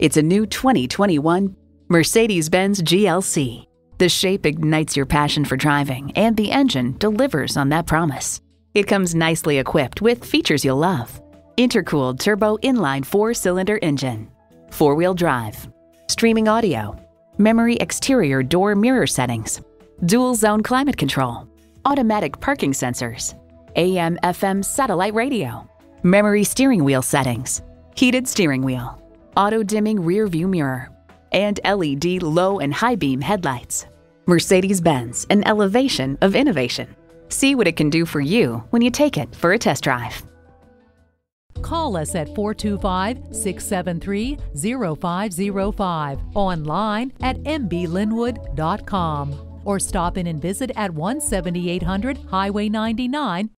It's a new 2021 Mercedes-Benz GLC. The shape ignites your passion for driving, and the engine delivers on that promise. It comes nicely equipped with features you'll love: intercooled turbo inline 4-cylinder engine, 4-wheel drive, streaming audio, memory exterior door mirror settings, dual zone climate control, automatic parking sensors, AM/FM satellite radio, memory steering wheel settings, heated steering wheel, auto-dimming rear view mirror, and LED low and high beam headlights. Mercedes-Benz, an elevation of innovation. See what it can do for you when you take it for a test drive. Call us at 425-673-0505, online at mblinwood.com, or stop in and visit at 17800 Highway 99